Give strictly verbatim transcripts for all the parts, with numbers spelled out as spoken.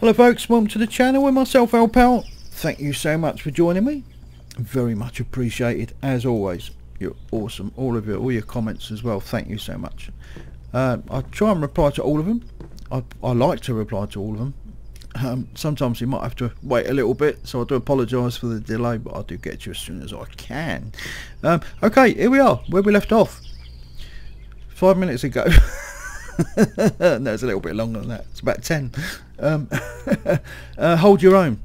Hello folks, welcome to the channel with myself Al Pal. Thank you so much for joining me, very much appreciated as always. You're awesome, all of you, all your comments as well, thank you so much. um, I try and reply to all of them. I, I like to reply to all of them. Um, sometimes you might have to wait a little bit, so I do apologise for the delay, but I do get you as soon as I can. Um, okay, here we are, where we left off five minutes ago. No, it's a little bit longer than that, it's about ten. Um, uh, Hold Your Own,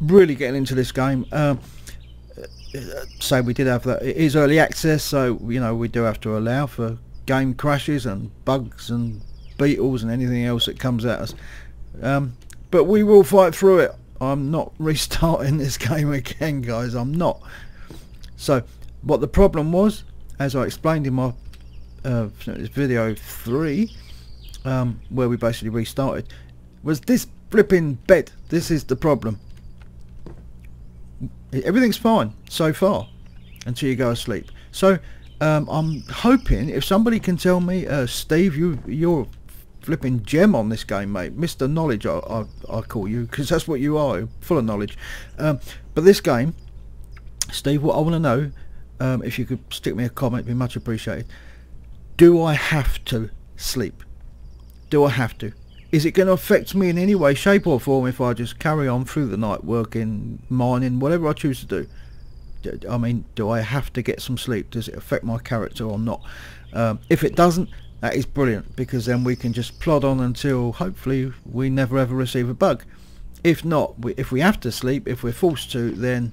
really getting into this game. Um, so we did have that, it is early access, so you know we do have to allow for game crashes and bugs and beetles and anything else that comes at us. Um, but we will fight through it. I'm not restarting this game again, guys, I'm not. So what the problem was, as I explained in my uh, video three, um, where we basically restarted, was this flipping bed. This is the problem. Everything's fine so far until you go asleep. So um, I'm hoping if somebody can tell me, uh, Steve, you, you're flipping gem on this game, mate. Mister Knowledge, I, I, I call you, because that's what you are, full of knowledge. Um, but this game, Steve, what I want to know, um, if you could stick me a comment, it'd be much appreciated. Do I have to sleep? Do I have to? Is it going to affect me in any way, shape or form if I just carry on through the night working, mining, whatever I choose to do? I mean, do I have to get some sleep? Does it affect my character or not? Um, if it doesn't, that is brilliant, because then we can just plod on until hopefully we never ever receive a bug. If not, we, if we have to sleep, if we're forced to, then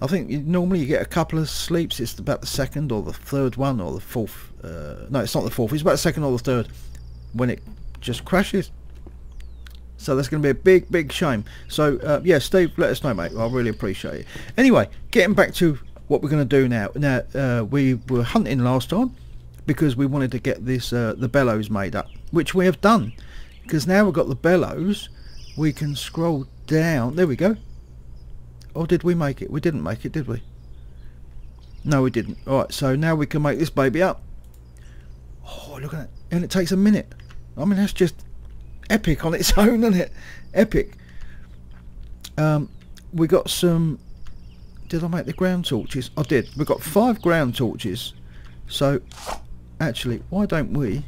I think you, normally you get a couple of sleeps. It's about the second or the third one or the fourth. Uh, no, it's not the fourth. It's about the second or the third when it just crashes. So that's going to be a big, big shame. So uh, yeah, Steve, let us know, mate. I really appreciate it. Anyway, getting back to what we're going to do now. Now uh, we were hunting last time, because we wanted to get this uh, the bellows made up, which we have done, because now we've got the bellows. We can scroll down, there we go. Or did we make it? We didn't make it, did we? No, we didn't. Alright, so now we can make this baby up. Oh, look at that, and it takes a minute. I mean, that's just epic on its own, isn't it? Epic. Um, we got some, did I make the ground torches? I did. We've got five ground torches. So actually, why don't we,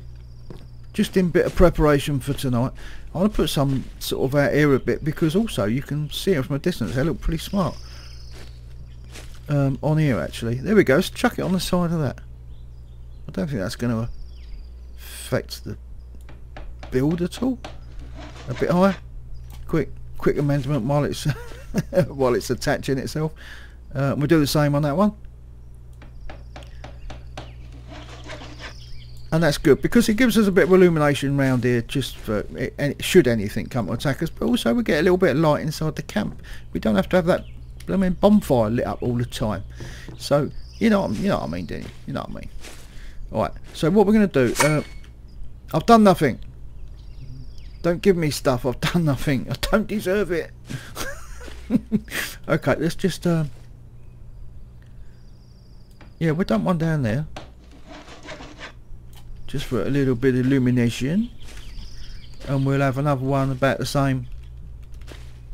just in bit of preparation for tonight, I want to put some sort of out here a bit, because also you can see them from a distance, they look pretty smart. Um, on here actually, there we go, let's chuck it on the side of that. I don't think that's going to affect the build at all. A bit higher, quick quick amendment while it's while it's attaching itself. Uh, we'll do the same on that one. And that's good, because it gives us a bit of illumination round here, just for it, should anything come to attack us, but also we get a little bit of light inside the camp. We don't have to have that blooming bonfire lit up all the time. So you know, you know what I mean, Denny. You know what I mean. All right. So what we're gonna do? Uh, I've done nothing. Don't give me stuff. I've done nothing. I don't deserve it. Okay. Let's just. Um, yeah, we'll dump one down there. Just for a little bit of illumination, and we'll have another one about the same.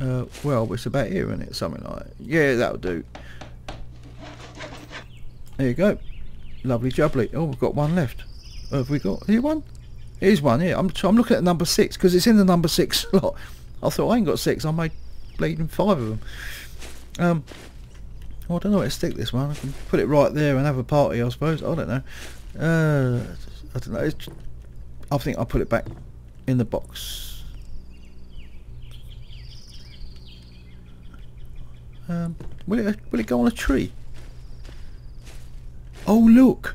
Uh, well, it's about here, isn't it? Something like that. Yeah, that'll do. There you go. Lovely jubbly. Oh, we've got one left. Oh, have we got here one? Here's one here. I'm, I'm looking at number six because it's in the number six slot. I thought I ain't got six. I made bleeding five of them. Um, well, I don't know where to stick this one. I can put it right there and have a party, I suppose. I don't know. Uh, I don't know, it's, I think I'll put it back in the box. Um, will it, will it go on a tree? Oh look!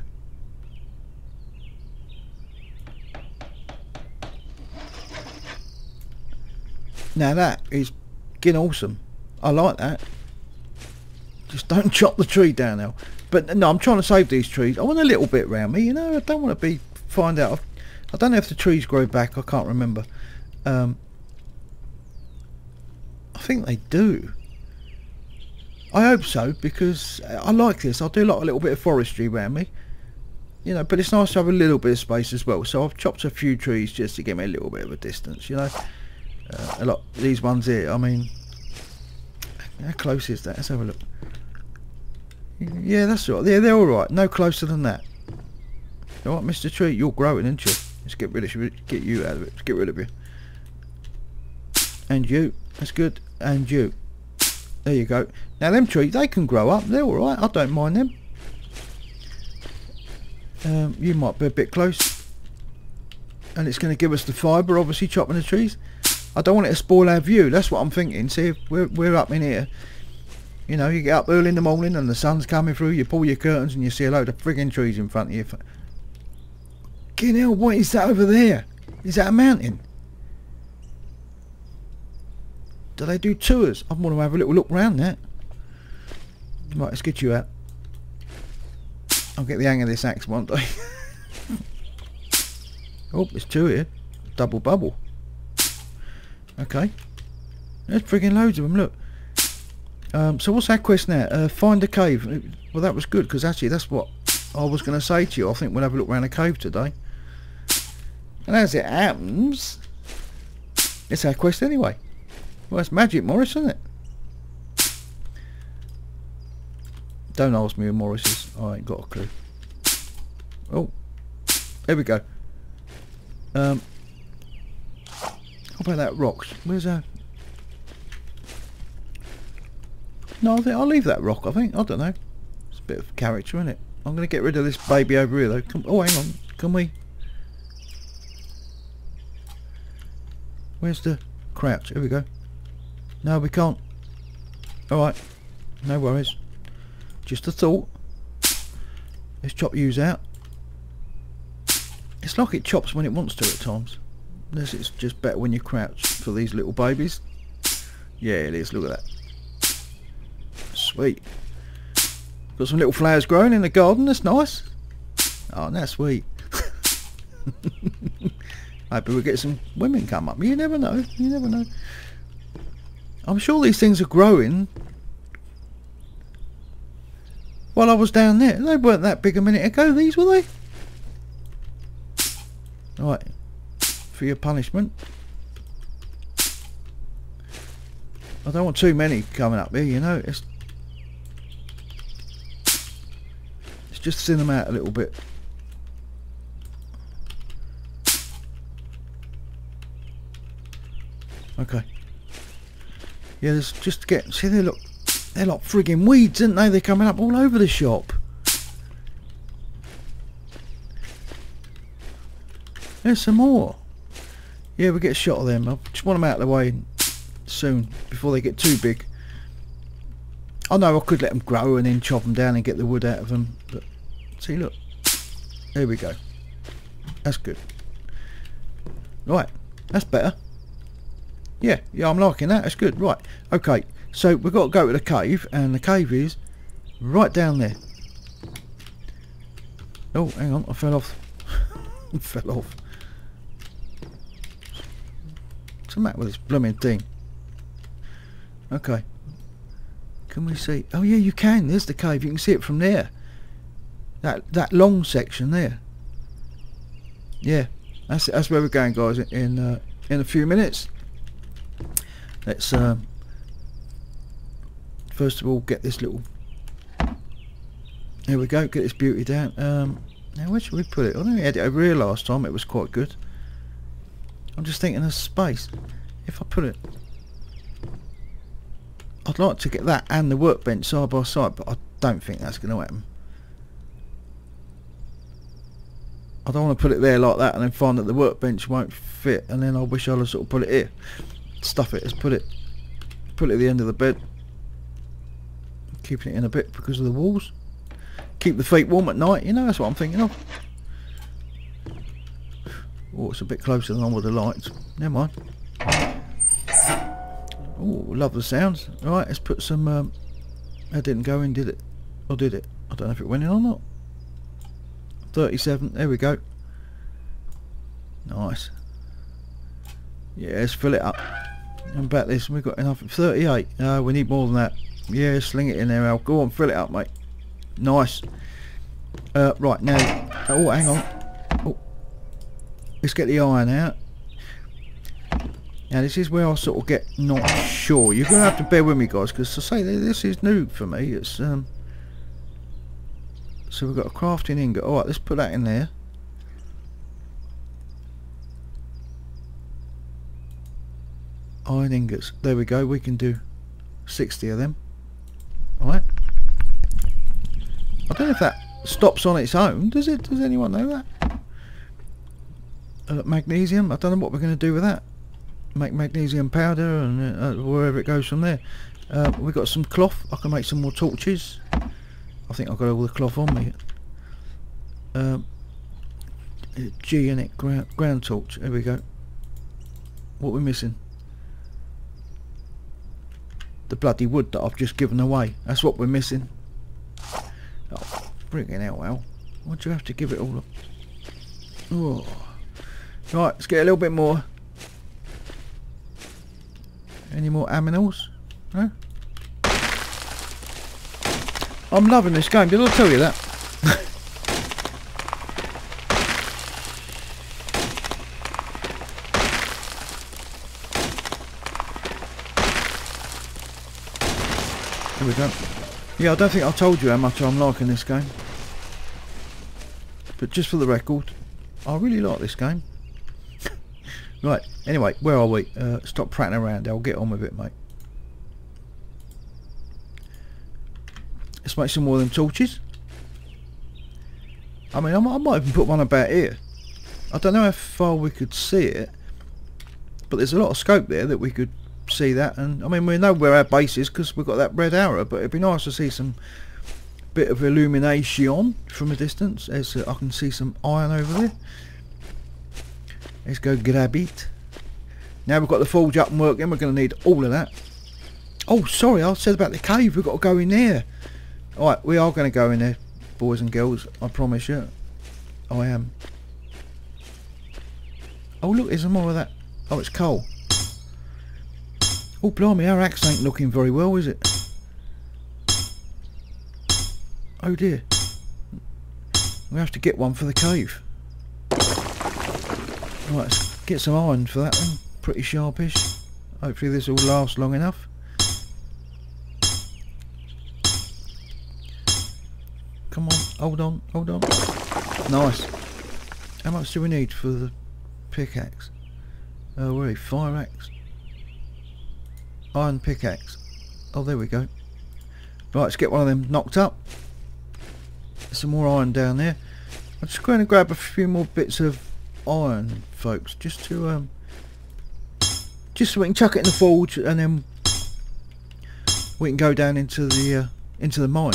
Now that is getting awesome. I like that. Just don't chop the tree down now. But no, I'm trying to save these trees. I want a little bit round me, you know. I don't want to be find out. I don't know if the trees grow back. I can't remember. Um, I think they do. I hope so, because I like this. I do like a little bit of forestry round me, you know. But it's nice to have a little bit of space as well. So I've chopped a few trees just to give me a little bit of a distance, you know. Uh, a lot these ones here, I mean, how close is that? Let's have a look. Yeah, that's right. Yeah, they're all right. No closer than that. You know what, Mister Tree? You're growing, aren't you? Let's get rid of you. Get you out of it. Let's get rid of you. And you. That's good. And you. There you go. Now them trees, they can grow up. They're all right. I don't mind them. Um, you might be a bit close. And it's going to give us the fibre, obviously, chopping the trees. I don't want it to spoil our view. That's what I'm thinking. See, if we're, we're up in here. You know, you get up early in the morning and the sun's coming through, you pull your curtains and you see a load of frigging trees in front of you. Fucking hell, what is that over there? Is that a mountain? Do they do tours? I want to have a little look round that. Right, let's get you out. I'll get the hang of this axe one day. Oh, there's two here. Double bubble. Okay. There's frigging loads of them, look. Um, so what's our quest now? Uh, find a cave. Well, that was good, because actually that's what I was going to say to you. I think we'll have a look around a cave today. And as it happens, it's our quest anyway. Well, it's magic, Morris, isn't it? Don't ask me who Morris is. I ain't got a clue. Oh, there we go. Um, how about that rock? Where's that? No, I think I'll leave that rock, I think. I don't know. It's a bit of character, isn't it? I'm going to get rid of this baby over here, though. Come, oh, hang on. Can we... Where's the crouch? Here we go. No, we can't. Alright. No worries. Just a thought. Let's chop yous out. It's like it chops when it wants to at times. Unless it's just better when you crouch for these little babies. Yeah, it is. Look at that. Sweet. Got some little flowers growing in the garden, that's nice. Oh, that's sweet. Maybe we'll get some women come up. You never know, you never know. I'm sure these things are growing. While I was down there, they weren't that big a minute ago, these, were they? Alright, for your punishment. I don't want too many coming up here, you know. It's just thin them out a little bit. Okay. Yeah, there's just to get. See, they look. They're like frigging weeds, aren't they? They're coming up all over the shop. There's some more. Yeah, we get a shot of them. I just want them out of the way soon before they get too big. I know I could let them grow and then chop them down and get the wood out of them. But see, look, there we go. That's good. Right, that's better. Yeah, yeah, I'm liking that. That's good. Right, okay. So we've got to go to the cave, and the cave is right down there. Oh, hang on, I fell off. I fell off. What's the matter with this blooming thing? Okay. Can we see? Oh yeah, you can. There's the cave. You can see it from there. That that long section there. Yeah, that's that's where we're going, guys. In uh, in a few minutes. Let's um, first of all get this little. There we go. Get this beauty down. Um, now where should we put it? I think we had it over here last time. It was quite good. I'm just thinking of space. If I put it. I'd like to get that and the workbench side by side, but I don't think that's going to happen. I don't want to put it there like that and then find that the workbench won't fit, and then I wish I'd have sort of put it here. Stuff it, let's put it, put it at the end of the bed. Keeping it in a bit because of the walls. Keep the feet warm at night, you know, that's what I'm thinking of. Oh, it's a bit closer than I would have liked. Never mind. Oh, love the sounds. Right, let's put some... Um, that didn't go in, did it? Or did it? I don't know if it went in or not. thirty-seven, there we go. Nice. Yeah, let's fill it up. And about this, we've got enough. thirty-eight. No, we need more than that. Yeah, sling it in there, Al. Go on, fill it up, mate. Nice. Uh, right, now... Oh, hang on. Oh. Let's get the iron out. Now this is where I sort of get not sure. You're going to have to bear with me, guys, because I say this is new for me. It's um. So we've got a crafting ingot. All right, let's put that in there. Iron ingots. There we go. We can do sixty of them. All right. I don't know if that stops on its own. Does it? Does anyone know that? Uh, magnesium. I don't know what we're going to do with that. Make magnesium powder and uh, wherever it goes from there. Uh, we've got some cloth. I can make some more torches. I think I've got all the cloth on me. Um, G in it, ground, ground torch. There we go. What are we missing? The bloody wood that I've just given away. That's what we're missing. Oh, freaking hell, Al. Why'd you have to give it all up? Oh. Right, let's get a little bit more. Any more aminals? No? I'm loving this game, did I tell you that? Here we go. Yeah, I don't think I told you how much I'm liking this game. But just for the record, I really like this game. Right, anyway, where are we? Uh, stop prattling around, I'll get on with it, mate. Let's make some more of them torches. I mean, I might, I might even put one about here. I don't know how far we could see it, but there's a lot of scope there that we could see that. And I mean, we know where our base is because we've got that red arrow, but it'd be nice to see some bit of illumination from a distance, as uh, I can see some iron over there. Let's go grab it. Now we've got the forge up and working, we're going to need all of that. Oh, sorry, I said about the cave, we've got to go in there. Alright, we are going to go in there, boys and girls, I promise you. I am. Oh, look, there's more of that. Oh, it's coal. Oh, blimey, our axe ain't looking very well, is it? Oh, dear. We have to get one for the cave. Right, let's get some iron for that one. Pretty sharpish. Hopefully this will last long enough. Come on, hold on, hold on. Nice. How much do we need for the pickaxe? Oh, where are we? Fire axe. Iron pickaxe. Oh, there we go. Right, let's get one of them knocked up. Some more iron down there. I'm just going to grab a few more bits of iron, folks, just to um, just so we can chuck it in the forge, and then we can go down into the uh, into the mine.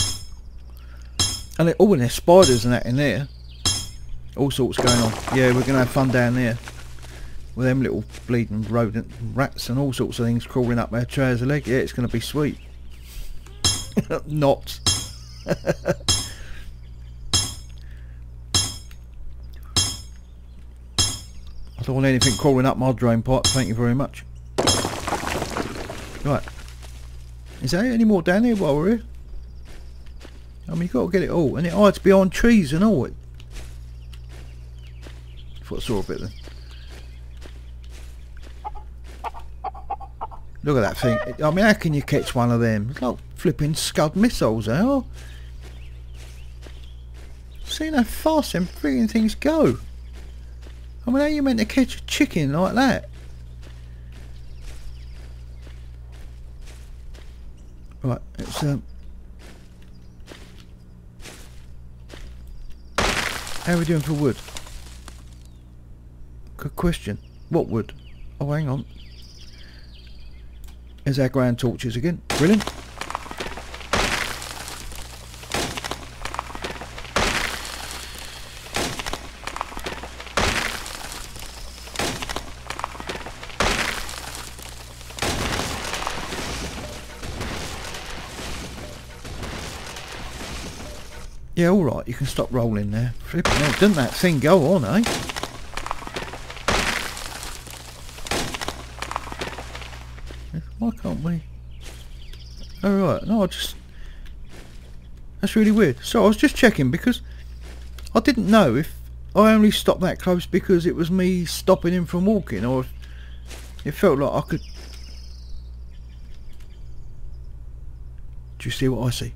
And it, oh, and there's spiders and that in there. All sorts going on. Yeah, we're going to have fun down there. With them little bleeding rodent rats and all sorts of things crawling up their trouser leg. Yeah, it's going to be sweet. Not. I don't want anything crawling up my drain pipe. Thank you very much. Right. Is there any more down here while we're here? I mean, you've got to get it all, and it hides behind trees and all. It. I thought I saw a bit then. Look at that thing. I mean, how can you catch one of them? It's like flipping Scud missiles, they are. Seeing how fast them freaking things go. I mean, how are you meant to catch a chicken like that? Right, it's um. How are we doing for wood? Good question. What wood? Oh, hang on. There's our ground torches again. Brilliant. Yeah, alright, you can stop rolling there. Flipping hell, doesn't that thing go on, eh? Why can't we? Alright, no, I just... That's really weird. So I was just checking because I didn't know if I only stopped that close because it was me stopping him from walking, or if It felt like I could... Do you see what I see?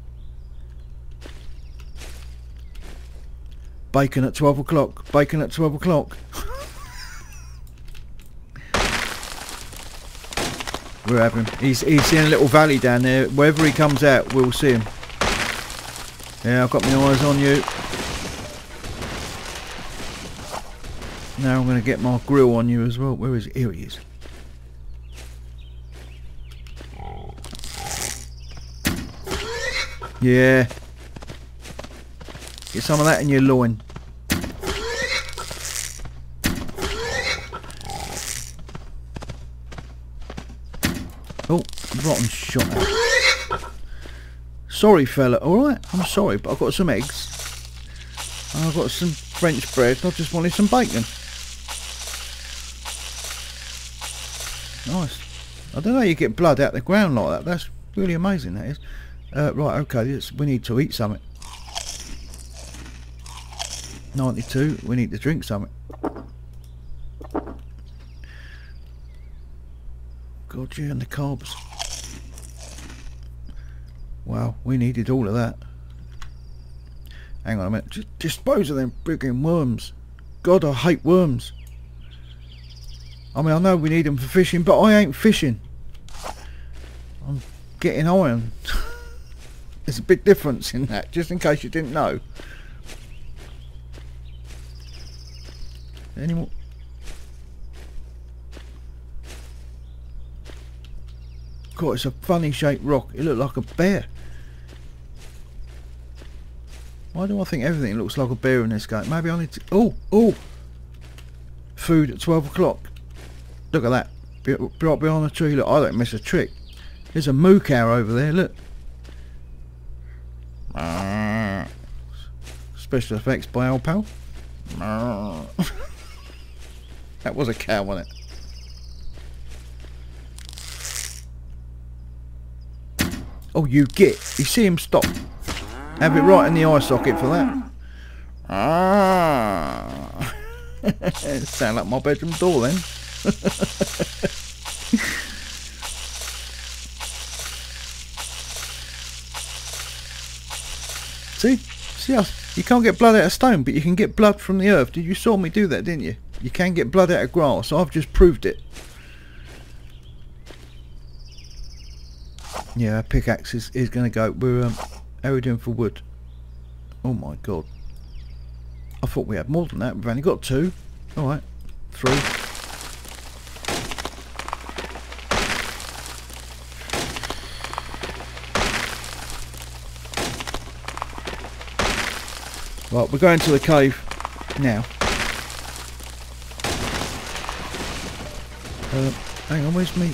Bacon at twelve o'clock. Bacon at twelve o'clock. We'll have him. He's, he's in a little valley down there. Wherever he comes out, we'll see him. Yeah, I've got my eyes on you. Now I'm going to get my grill on you as well. Where is it? Here he is. Yeah. Get some of that in your loin. Oh, rotten shot out. Sorry fella, alright? I'm sorry, but I've got some eggs. And I've got some French bread and I just wanted some bacon. Nice. I don't know how you get blood out of the ground like that. That's really amazing, that is. Uh, right, okay, we need to eat something. ninety-two, we need to drink something. God, yeah, and the carbs. Wow, we needed all of that. Hang on a minute, just dispose of them frigging worms. God, I hate worms. I mean, I know we need them for fishing, but I ain't fishing. I'm getting iron. There's a big difference in that, just in case you didn't know. Any more? God, it's a funny shaped rock. It looked like a bear. Why do I think everything looks like a bear in this game? Maybe I need to... Oh! Oh! Food at twelve o'clock. Look at that. Be right behind the tree. Look, I don't miss a trick. There's a moo cow over there, look. Special effects by Al Pal. That was a cow, wasn't it? Oh, you git. You see him stop. Have it right in the eye socket for that. Sound like my bedroom door then. See? See us? You can't get blood out of stone, but you can get blood from the earth. You saw me do that, didn't you? You can get blood out of grass. I've just proved it. Yeah, pickaxe is, is going to go. We're, um, how are we doing for wood? Oh my god. I thought we had more than that. We've only got two. Alright. Three. Right, we're going to the cave now. Uh, hang on, where's me?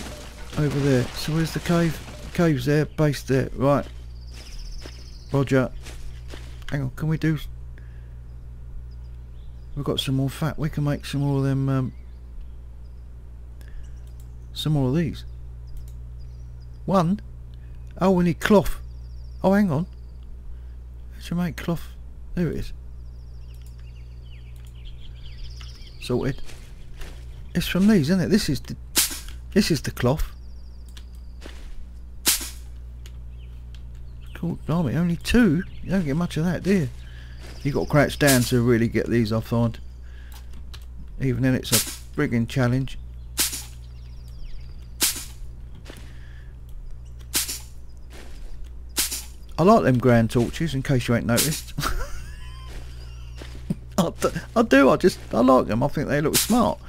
Over there. So where's the cave? The cave's there, base there. Right. Roger. Hang on, can we do... We've got some more fat. We can make some more of them... Um, some more of these. One? Oh, we need cloth. Oh, hang on. How do you make cloth? There it is. Sorted. It's from these, isn't it? This is the this is the cloth. Cool, blimey, only two. You don't get much of that, do you? You got to crouch down to really get these, I find. Even then, it's a frigging challenge. I like them grand torches, in case you ain't noticed. I do, I just, I like them, I think they look smart.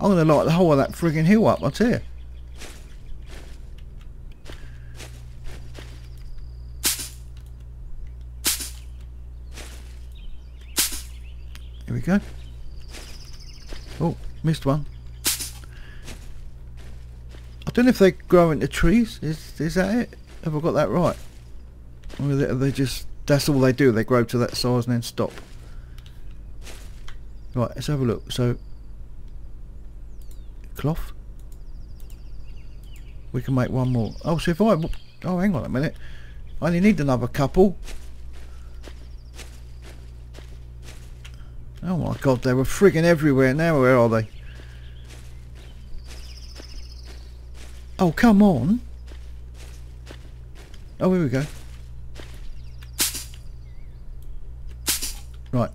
I'm going to light the whole of that frigging hill up, I tell you. Here we go. Oh, missed one. I don't know if they grow into trees, is, is that it? Have I got that right? Or are they just, that's all they do, they grow to that size and then stop. Right, let's have a look. So, cloth. We can make one more. Oh, so if I... Oh, hang on a minute. I only need another couple. Oh my god, they were frigging everywhere. Now where are they? Oh, come on. Oh, here we go. Right.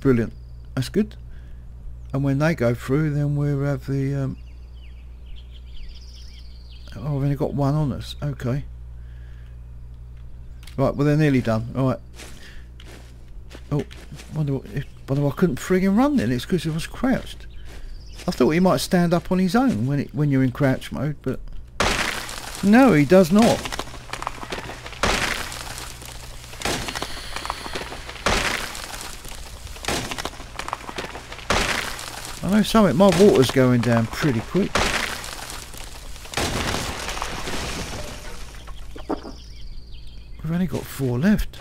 Brilliant. That's good. And when they go through, then we'll have the... Um oh, I've only got one on us. Okay. Right, well, they're nearly done. All right. Oh, wonder what... If, wonder why I couldn't frigging run then. It's because he was crouched. I thought he might stand up on his own when it when you're in crouch mode, but... No, he does not. I know something, my water's going down pretty quick. We've only got four left.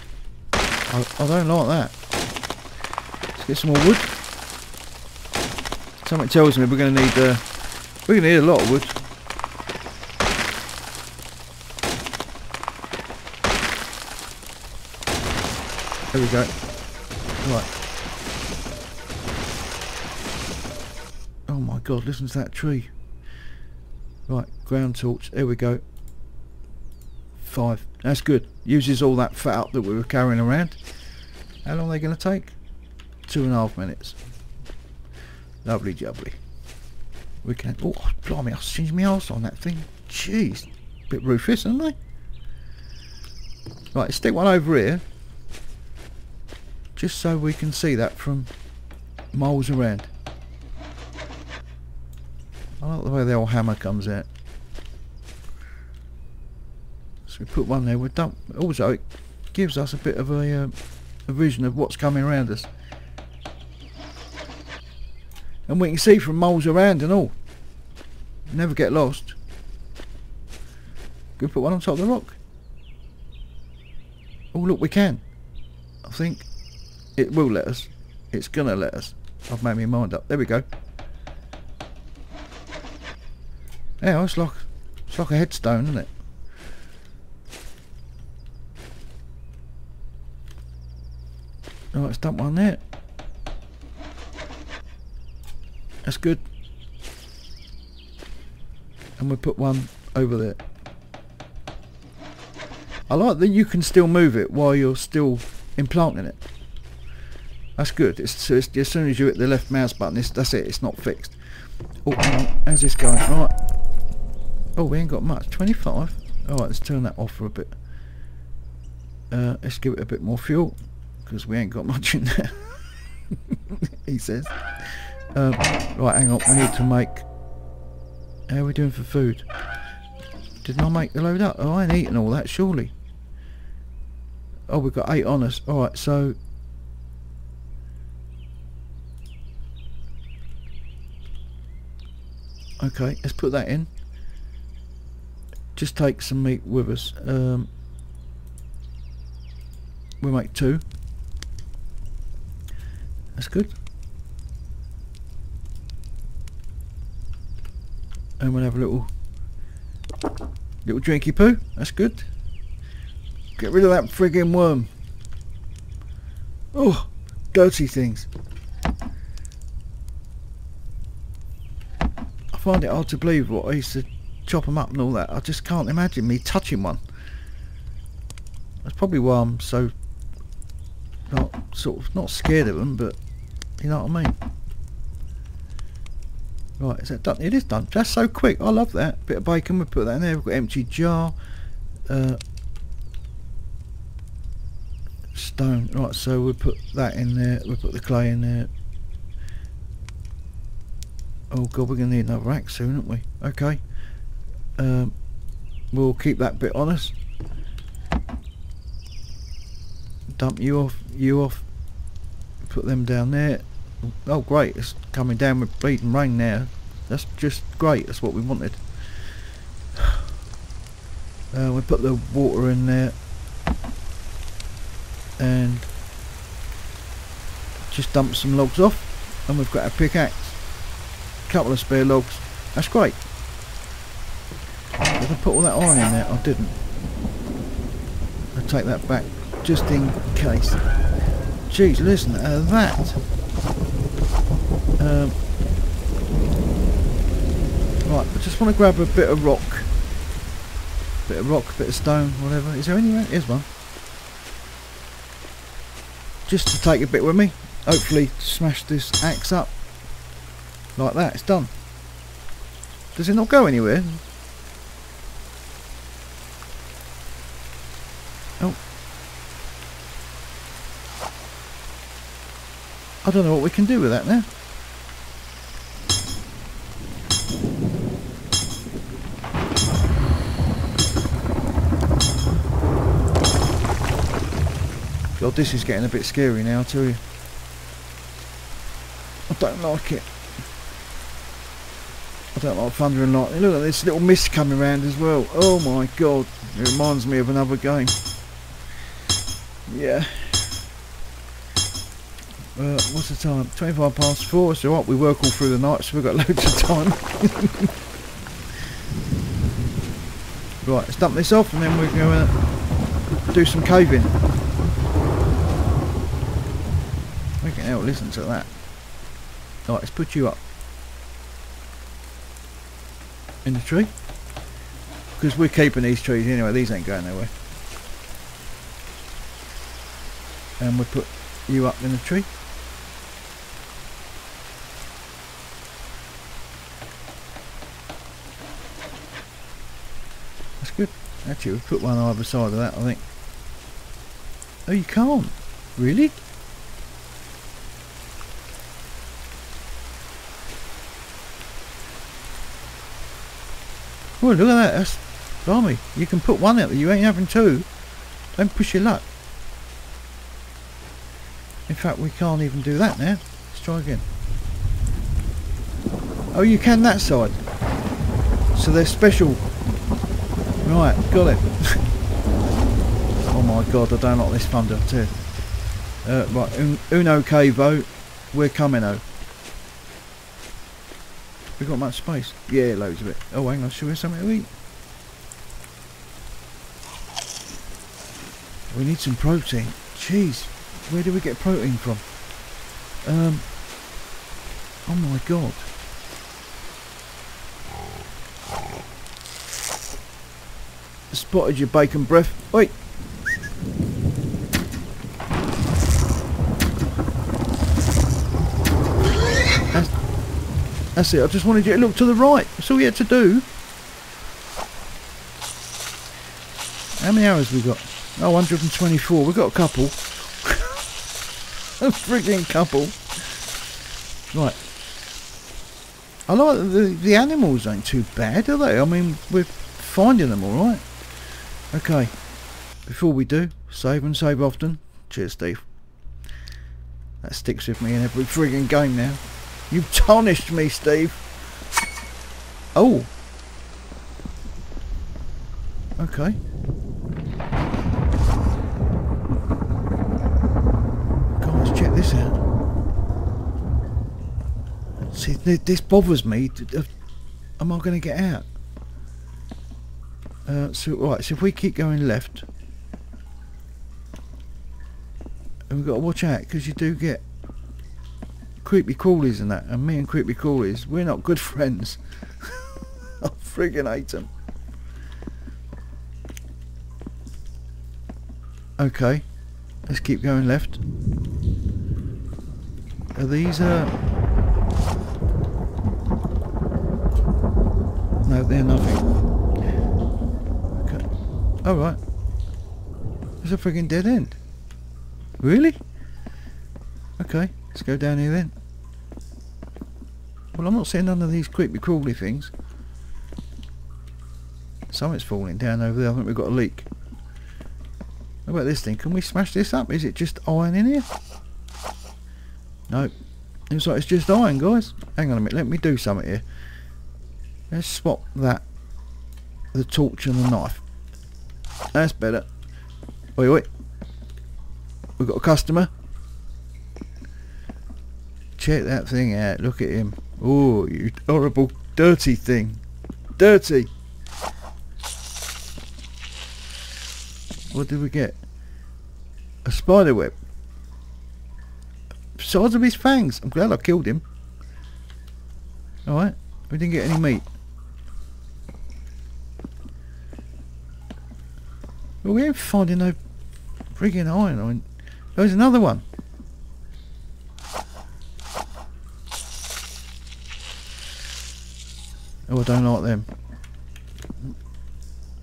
I, I don't like that. Let's get some more wood. Something tells me we're going to need uh, we're going to need a lot of wood. There we go. Right. Oh my God! Listen to that tree. Right, ground torch. There we go. Five. That's good. Uses all that fat up that we were carrying around. How long are they going to take? Two and a half minutes. Lovely jubbly. We can... Oh, blimey, I singed my arse on that thing. Jeez. Bit ruthless, aren't they? Right, stick one over here. Just so we can see that from miles around. I like the way the old hammer comes out. So we put one there, we're done. Also, it gives us a bit of a, um, a vision of what's coming around us. And we can see from miles around and all. Never get lost. Could put one on top of the rock. Oh look, we can. I think it will let us. It's gonna let us. I've made my mind up. There we go. Yeah, it's like it's like a headstone, isn't it? All right, let's dump one there. That's good. And we put one over there. I like that you can still move it while you're still implanting it. That's good. It's, it's, as soon as you hit the left mouse button, it's, that's it. It's not fixed. Oh, hang on. How's this going? Right. Oh, we ain't got much. twenty-five. All right, let's turn that off for a bit. Uh, let's give it a bit more fuel because we ain't got much in there. He says. Um, right, hang on, we need to make... How are we doing for food? Didn't I make the load up? Oh, I ain't eating all that, surely. Oh, we've got eight on us. Alright, so... Okay, let's put that in. Just take some meat with us. Um, we'll make two. That's good. And we'll have a little little drinky poo. That's good. Get rid of that friggin' worm. Oh, dirty things. I find it hard to believe what I used to chop them up and all that. I just can't imagine me touching one. That's probably why I'm so not sort of not scared of them, but you know what I mean. Right, is that done? It is done. That's so quick. I love that. Bit of bacon, we put that in there. We've got empty jar. Uh, stone. Right, so we put that in there. We put the clay in there. Oh God, we're going to need another axe soon, aren't we? Okay. Um, we'll keep that bit on us. Dump you off. You off. Put them down there. Oh great, it's coming down with bleeding rain now. That's just great, that's what we wanted. Uh, we put the water in there and just dump some logs off, and we've got a pickaxe, a couple of spare logs. That's great. Did I put all that iron in there? I didn't. I'll take that back just in case. Jeez, listen to that. Um, right, I just want to grab a bit of rock. Bit of rock, bit of stone, whatever. Is there anywhere? Here's one. Just to take a bit with me. Hopefully smash this axe up. Like that, it's done. Does it not go anywhere? Oh. I don't know what we can do with that now. God, this is getting a bit scary now, I tell you. I don't like it. I don't like thunder and lightning. Look at this little mist coming around as well. Oh my god. It reminds me of another game. Yeah. Uh, what's the time? twenty-five past four. So what? We work all through the night, so we've got loads of time. Right, let's dump this off and then we're going to do some caving. We can help listen to that. Right, let's put you up. In the tree, because we're keeping these trees anyway. These ain't going nowhere. And we put you up in the tree. That's good. Actually, we put one either side of that, I think. Oh, you can't really. Oh, look at that, that's blimey. You can put one out there, you ain't having two. Don't push your luck. In fact, we can't even do that now. Let's try again. Oh, you can that side. So they're special. Right, got it. Oh my god, I don't like this thunder too. Uh, right, un uno cavo, we're coming-o. We got much space? Yeah, loads of it. Oh, hang on, should we have something to eat? We need some protein. Jeez, where do we get protein from? Um. Oh my god. Spotted your bacon breath. Wait. That's it, I just wanted you to look to the right. That's all you had to do. How many hours we got? Oh, one hundred and twenty-four. We've got a couple. A frigging couple. Right. I like the, the animals ain't too bad, are they? I mean, we're finding them all right. Okay. Before we do, save and save often. Cheers, Steve. That sticks with me in every frigging game now. You've tarnished me, Steve. Oh. Okay. God, let's check this out. See, this bothers me. Am I going to get out? Uh, so, right, so if we keep going left, and we've got to watch out, because you do get creepy crawlies and that, and me and creepy crawlies, we're not good friends. I friggin' hate them. Okay, let's keep going left. Are these uh no, they're nothing. Okay, all right, it's a friggin' dead end, really. Okay, let's go down here then. Well, I'm not seeing none of these creepy crawly things. Something's falling down over there. I think we've got a leak. How about this thing? Can we smash this up? Is it just iron in here? No. Looks like it's just iron, guys. Hang on a minute. Let me do something here. Let's swap that. The torch and the knife. That's better. Wait, wait. We've got a customer. Check that thing out, look at him. Oh, you horrible, dirty thing. Dirty! What did we get? A spider web. Size of his fangs. I'm glad I killed him. Alright, we didn't get any meat. But we ain't finding no friggin' iron. I mean, there's another one. Oh, I don't like them.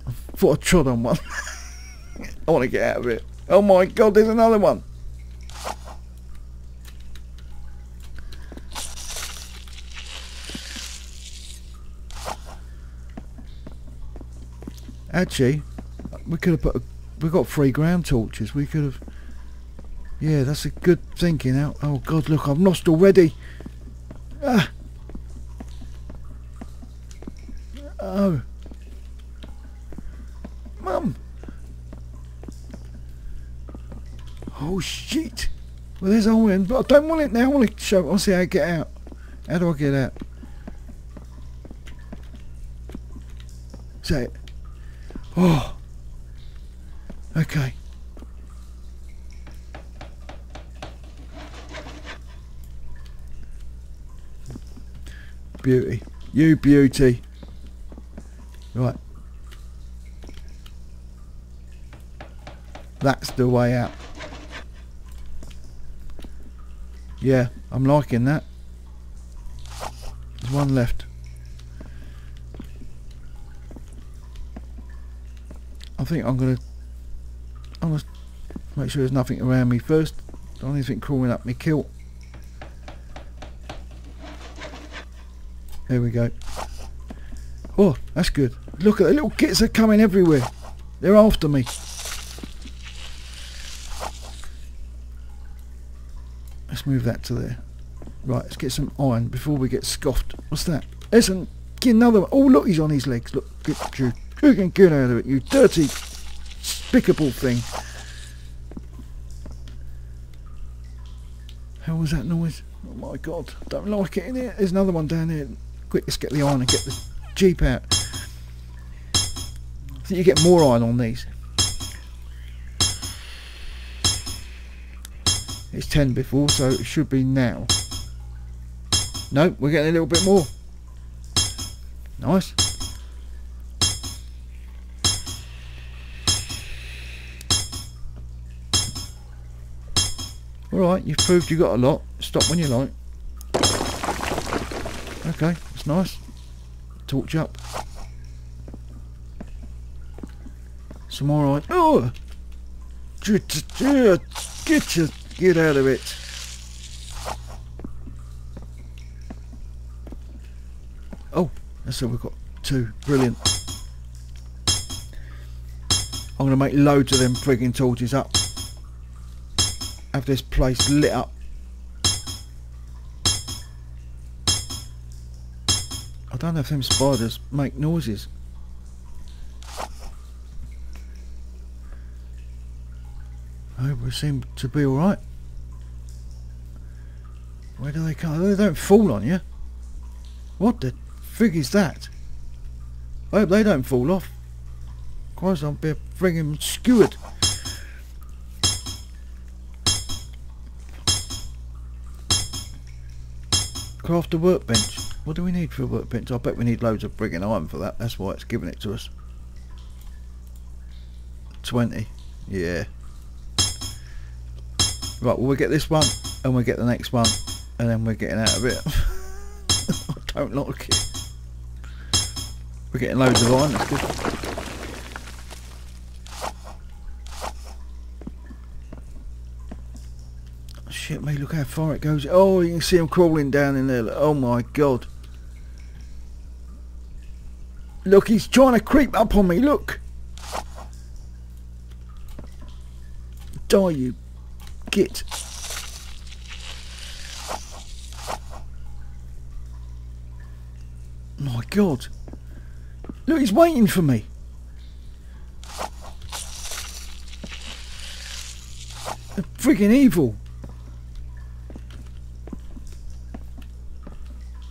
I thought I trod on one. I want to get out of it. Oh my god, there's another one. Actually, we could have put a, we got three ground torches. We could have. Yeah, that's a good thinking out. Oh god, look, I've lost already. Ah. Oh. Mum. Oh shit. Well, there's iron, but I don't want it now. I want to show. I want to see how I get out. How do I get out? Is that it? Oh. Okay. Beauty. You beauty. Right. That's the way out. Yeah, I'm liking that. There's one left. I think I'm gonna, I'm gonna make sure there's nothing around me first. Don't anything crawling up my kilt. There we go. Oh, that's good. Look at the little kits are coming everywhere. They're after me. Let's move that to there. Right, let's get some iron before we get scoffed. What's that? There's an, get another one. Oh look, he's on his legs. Look, get you. You can get out of it, you dirty, despicable thing. How was that noise? Oh my god, don't like it in here. There's another one down here. Quick, let's get the iron and get the jeep out. I think you get more iron on these. It's ten before, so it should be now. Nope, we're getting a little bit more. Nice. Alright, you've proved you got a lot. Stop when you like. Okay, that's nice. Torch up. Some more iron. Oh! Get your, get out of it. Oh, that's all we've got. Two. Brilliant. I'm going to make loads of them frigging torches up. Have this place lit up. I don't know if them spiders make noises. Oh, we seem to be alright. Where do they come? They don't fall on you. What the frig is that? I hope they don't fall off. Christ, I'll be a friggin' skewered. Craft a workbench. What do we need for a workbench? I bet we need loads of friggin' iron for that. That's why it's giving it to us. twenty. Yeah. Right, well, we'll get this one and we'll get the next one and then we're getting out of it. I don't like it. We're getting loads of iron. That's good. Shit me, look how far it goes. Oh, you can see them crawling down in there. Oh my god. Look, he's trying to creep up on me, look. Die you git. My god. Look, he's waiting for me. They're friggin' evil.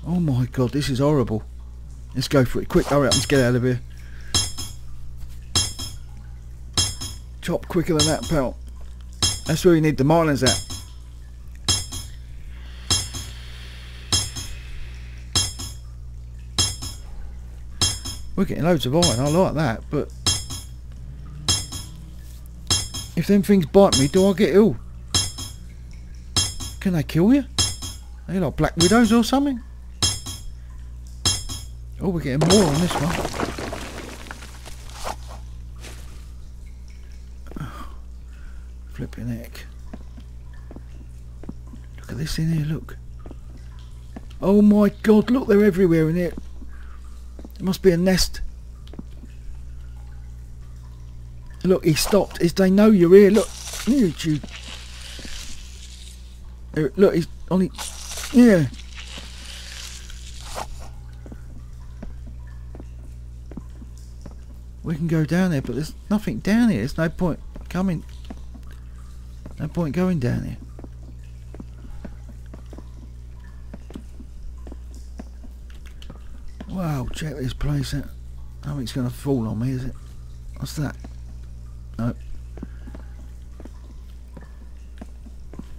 Oh my god, this is horrible. Let's go for it. Quick, hurry up, let's get out of here. Chop quicker than that, pal. That's where you need the miners at. We're getting loads of iron, I like that, but if them things bite me, do I get ill? Can they kill you? Are you like black widows or something? Oh, we're getting more on this one. Flipping heck. Look at this in here, look. Oh my god, look, they're everywhere in here. There must be a nest. Look, he stopped. It's, they know you're here. Look, you. Look, he's on it. Yeah. We can go down there, but there's nothing down here. There's no point coming. No point going down here. Wow, check this place out. Nothing's going to fall on me, is it? What's that? No.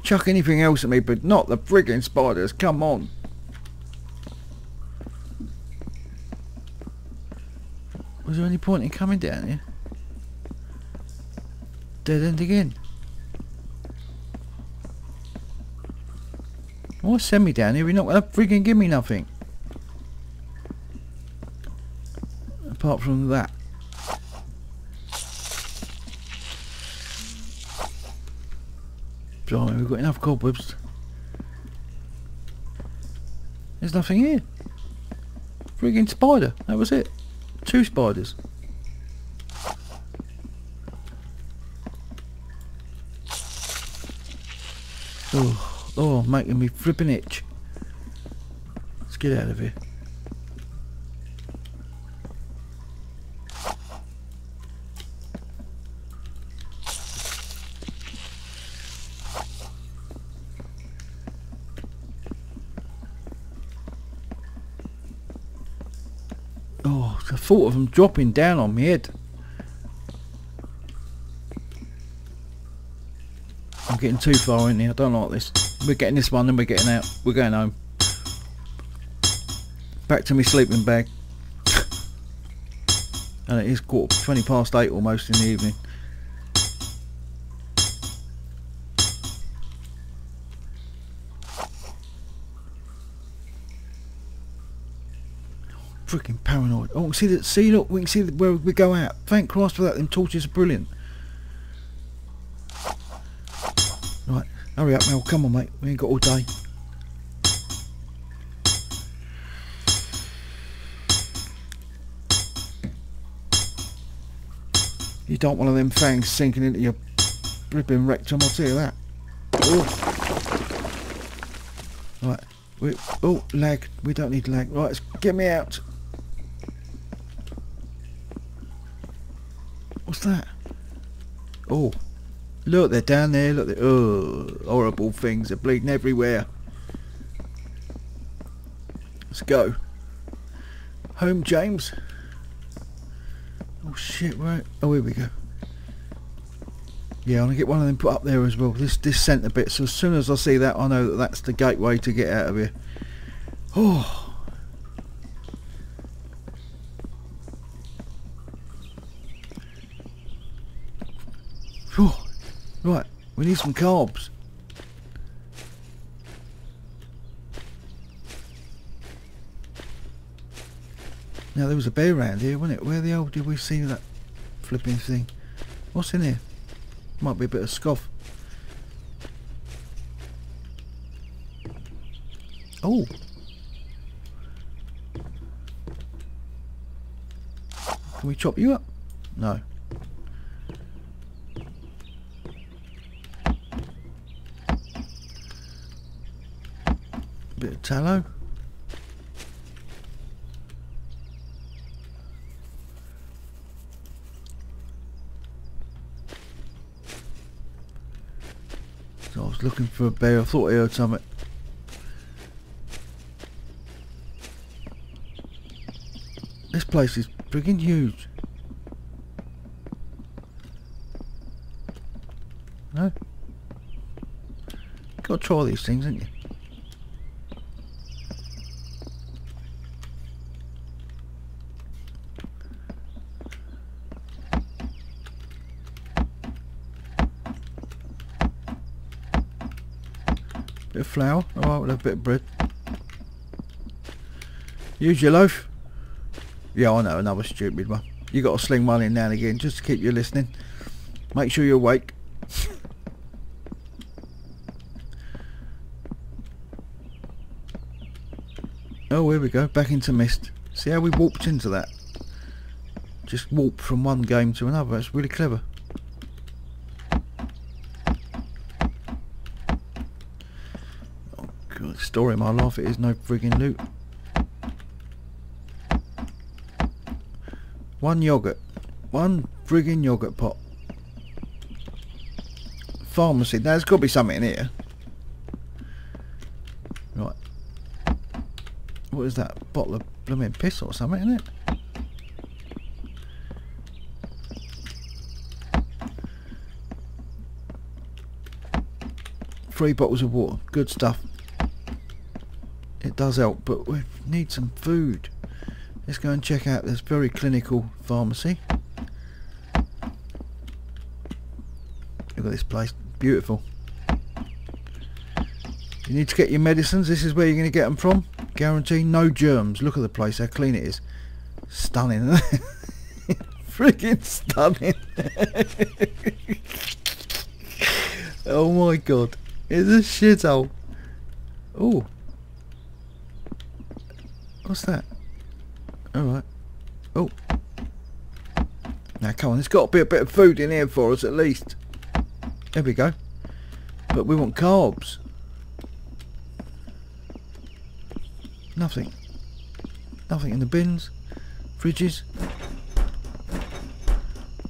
Chuck anything else at me, but not the frigging spiders. Come on. Was there any point in coming down here? Dead end again. Why send me down here? You're not going to frigging give me nothing. Apart from that. Blimey, we've got enough cobwebs. There's nothing here. Friggin' spider, that was it. Two spiders. Oh, oh, making me flipping itch. Let's get out of here. The thought of them dropping down on my head. I'm getting too far in here. I don't like this. We're getting this one and we're getting out. We're going home. Back to my sleeping bag. And it is quarter, twenty past eight almost in the evening. Freaking paranoid. Oh, see that? See, look, we can see that where we go out. Thank Christ for that. Them torches are brilliant. Right, hurry up, Mel. Come on, mate. We ain't got all day. You don't want one of them fangs sinking into your ripping rectum. I'll tell you that. Ooh. Right. We, oh, lag. We don't need lag. Right, let's get me out. What's that? Oh, look, they're down there. Look, they're, oh, horrible things are bleeding everywhere. Let's go home, James. Oh shit, right. Oh, here we go. Yeah, I'm gonna get one of them put up there as well. This this centre bit. So as soon as I see that, I know that that's the gateway to get out of here. Oh. Oh, right, we need some carbs. Now there was a bear around here, wasn't it? Where the hell did we see that flipping thing? What's in here? Might be a bit of scoff. Oh. Can we chop you up? No. Bit of tallow. So I was looking for a bear. I thought I heard something. This place is friggin' huge. No? You've got to try these things, haven't you? of flour. Alright, we'll have a bit of bread. Use your loaf. Yeah, I know, another stupid one. You got to sling one in now and again just to keep you listening. Make sure you're awake. Oh, here we go, back into mist. See how we warped into that? Just warp from one game to another. That's really clever. Oh, good story of my life. It is no friggin' loot. One yoghurt. One friggin' yoghurt pot. Pharmacy. Now, there's got to be something in here. Right. What is that? Bottle of blooming piss or something, isn't it? Three bottles of water. Good stuff. It does help, but we need some food. Let's go and check out this very clinical pharmacy. Look at this place, beautiful. You need to get your medicines, this is where you're going to get them from. Guarantee no germs. Look at the place, how clean it is. Stunning. Freaking stunning. Oh my god, it's a shithole. Oh, what's that? Alright. Oh. Now come on, there's got to be a bit of food in here for us at least. There we go. But we want carbs. Nothing. Nothing in the bins. Fridges.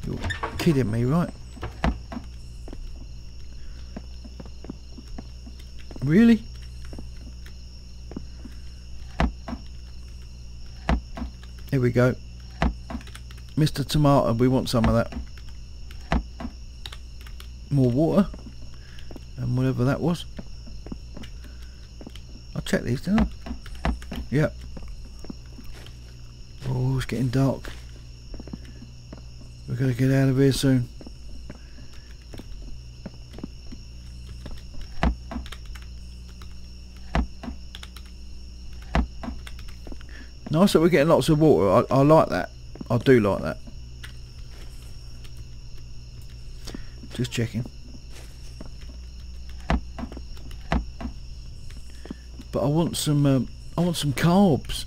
You're kidding me, right? Really? Here we go. Mister Tomato, we want some of that. More water. And whatever that was. I'll check these, didn't I? Yep. Oh, it's getting dark. We've got to get out of here soon. Nice that we're getting lots of water. I, I like that. I do like that. Just checking. But I want some. Um, I want some carbs.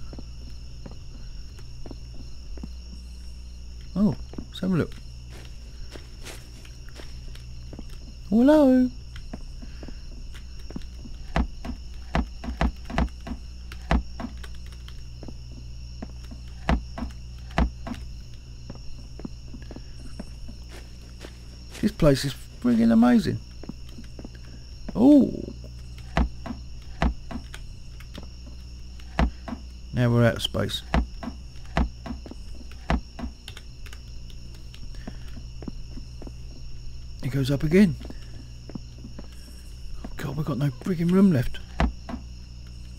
Oh, let's have a look. Hello. This place is friggin' amazing. Oh, now we're out of space. It goes up again. Oh god, we've got no friggin' room left.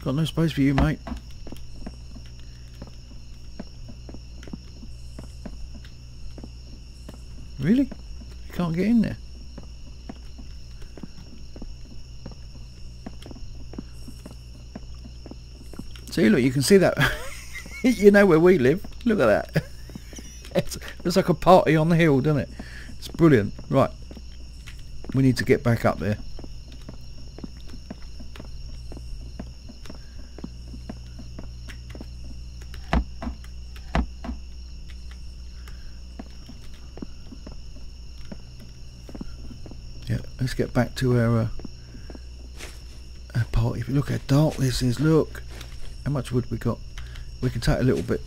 Got no space for you, mate. Really? Can't get in there. See, look, you can see that. You know where we live. Look at that. It's, it's like a party on the hill, doesn't it? It's brilliant. Right, we need to get back up there. Let's get back to our, uh, our party. Look how dark this is. Look how much wood we got. We can take a little bit.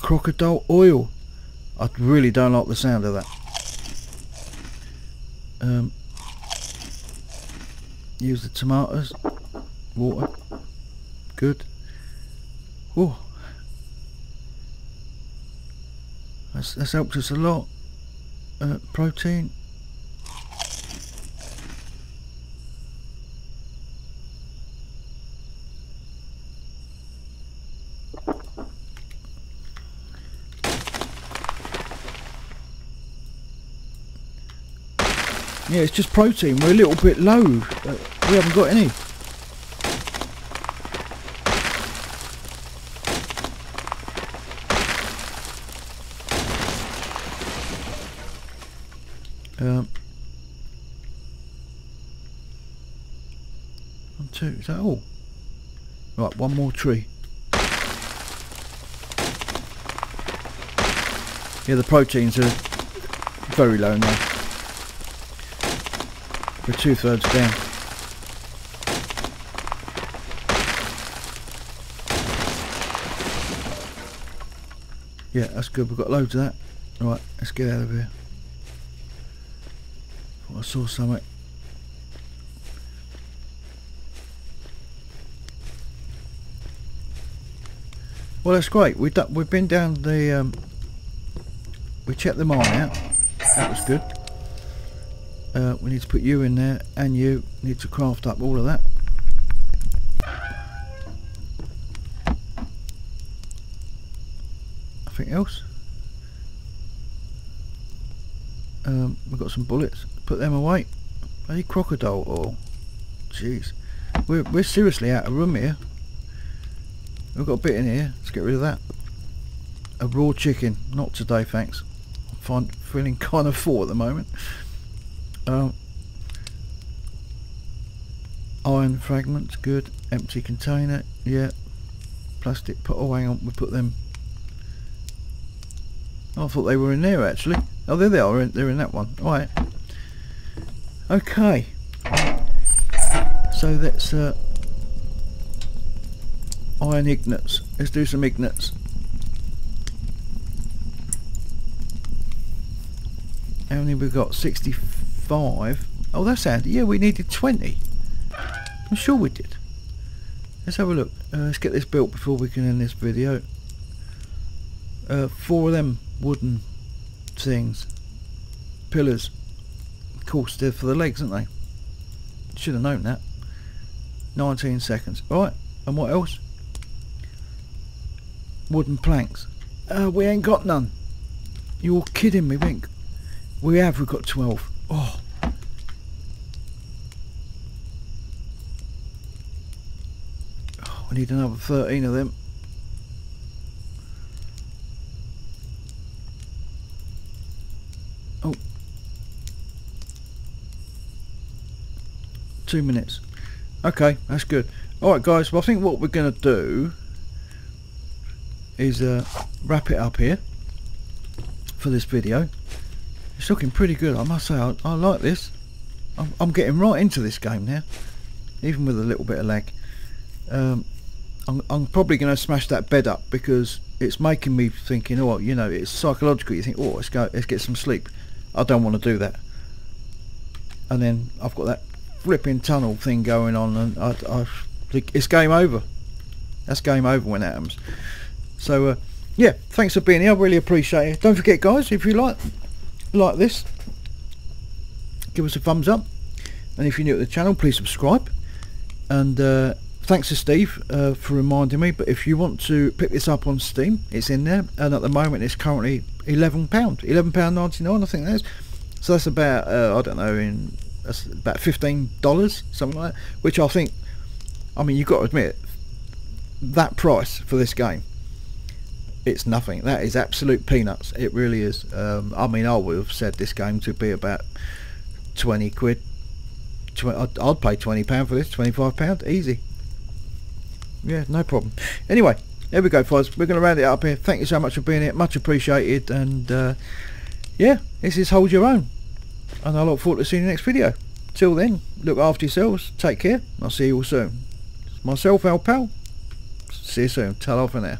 Crocodile oil. I really don't like the sound of that. Um, use the tomatoes. Water. Good. Whoa. That's, that's helped us a lot. Uh, protein. Yeah, it's just protein. We're a little bit low. We haven't got any. Um, one, two, is that all? Right, one more tree. Yeah, the proteins are very low now. We're two thirds down. Yeah, that's good. We've got loads of that. Right, let's get out of here. I saw something. Well, that's great. We've done, we've been down the. Um, we checked them all out. That was good. Uh, we need to put you in there, and you need to craft up all of that. Nothing else. Um, we've got some bullets. Put them away. Bloody crocodile oil. Jeez. We're, we're seriously out of room here. We've got a bit in here. Let's get rid of that. A raw chicken. Not today, thanks. I'm find, feeling kind of full at the moment. Um, iron fragments. Good. Empty container. Yeah. Plastic. Put, oh, hang on. We put them. Oh, I thought they were in there, actually. Oh, there they are. They're in that one. All right. Okay, so that's uh, iron ignits. Let's do some ignits. How many have we got? sixty-five. Oh, that's handy. Yeah, we needed twenty. I'm sure we did. Let's have a look. Uh, let's get this built before we can end this video. Uh, four of them wooden things. Pillars. Course they're for the legs, aren't they? Should have known that. nineteen seconds. Alright, and what else? Wooden planks. Uh, we ain't got none. You're kidding me, Wink. We have, we've got twelve. Oh. Oh, we need another thirteen of them. Oh. Two minutes. Okay, that's good. Alright guys, well I think what we're gonna do is uh, wrap it up here for this video. It's looking pretty good, I must say. I, I like this. I'm, I'm getting right into this game now, even with a little bit of lag. um, I'm, I'm probably gonna smash that bed up because it's making me thinking, oh you know, it's psychological. You think, oh let's go, let's get some sleep. I don't want to do that, and then I've got that flipping tunnel thing going on, and I, I think it's game over. That's game over when that happens. So uh, yeah, thanks for being here, I really appreciate it. Don't forget guys, if you like like this, give us a thumbs up, and if you're new to the channel please subscribe, and uh, thanks to Steve uh, for reminding me. But if you want to pick this up on Steam, it's in there, and at the moment it's currently eleven pounds, eleven pounds ninety-nine I think that is. So that's about uh, I don't know, in that's about fifteen dollars, something like that, which I think, I mean, you've got to admit, that price for this game, it's nothing. That is absolute peanuts, it really is. um, I mean, I would have said this game to be about twenty quid. Tw I'd, I'd pay twenty pounds for this, twenty-five pounds, easy. Yeah, no problem. Anyway, there we go guys, we're going to round it up here. Thank you so much for being here, much appreciated, and uh, yeah, this is Hold Your Own, and I look forward to seeing you next video. Till then, look after yourselves, take care, and I'll see you all soon. It's myself, Al Pal. See you soon. Ta-ra for now.